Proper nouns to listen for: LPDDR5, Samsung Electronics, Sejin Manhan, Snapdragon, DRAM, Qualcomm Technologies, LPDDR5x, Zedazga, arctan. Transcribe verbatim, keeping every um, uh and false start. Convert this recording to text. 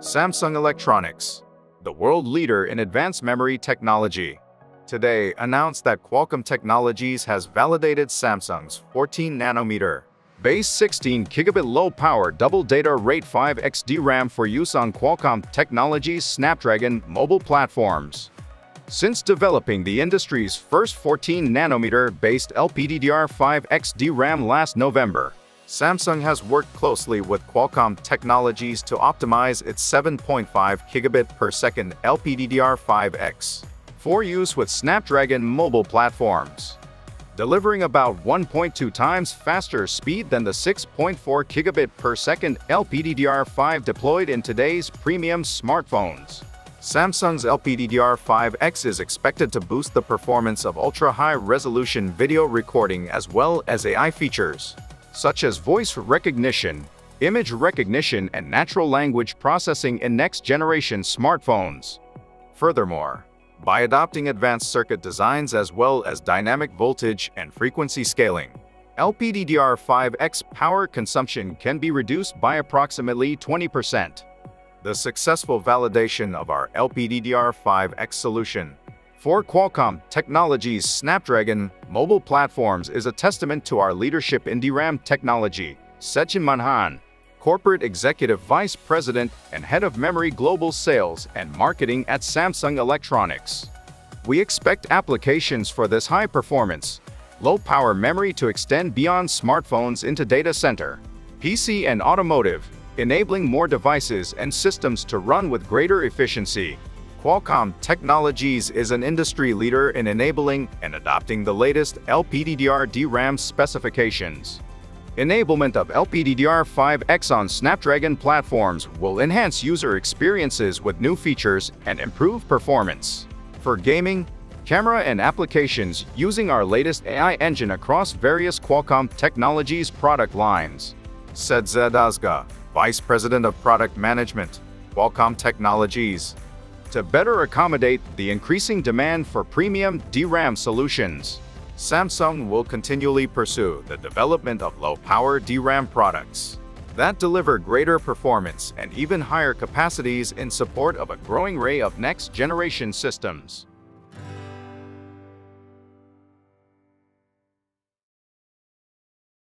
Samsung Electronics, the world leader in advanced memory technology, today announced that Qualcomm Technologies has validated Samsung's fourteen nanometer base sixteen gigabit low-power double data rate five X D RAM for use on Qualcomm Technologies' Snapdragon mobile platforms. Since developing the industry's first fourteen nanometer based L P D D R five X D RAM last November, Samsung has worked closely with Qualcomm Technologies to optimize its seven point five gigabit per second L P D D R five X for use with Snapdragon mobile platforms, delivering about one point two times faster speed than the six point four gigabit per second L P D D R five deployed in today's premium smartphones. Samsung's L P D D R five X is expected to boost the performance of ultra-high-resolution video recording as well as A I features, such as voice recognition, image recognition, and natural language processing in next-generation smartphones. Furthermore, by adopting advanced circuit designs as well as dynamic voltage and frequency scaling, L P D D R five X power consumption can be reduced by approximately twenty percent. The successful validation of our L P D D R five X solution for Qualcomm Technologies' Snapdragon mobile platforms is a testament to our leadership in D RAM technology. Sejin Manhan, Corporate Executive Vice President and Head of Memory Global Sales and Marketing at Samsung Electronics. We expect applications for this high-performance, low-power memory to extend beyond smartphones into data center, P C and automotive, enabling more devices and systems to run with greater efficiency. Qualcomm Technologies is an industry leader in enabling and adopting the latest L P D D R D RAM specifications. Enablement of L P D D R five X on Snapdragon platforms will enhance user experiences with new features and improve performance for gaming, camera, and applications using our latest A I engine across various Qualcomm Technologies product lines, said Zedazga, Vice President of Product Management, Qualcomm Technologies. To better accommodate the increasing demand for premium D RAM solutions, Samsung will continually pursue the development of low-power D RAM products that deliver greater performance and even higher capacities in support of a growing array of next-generation systems.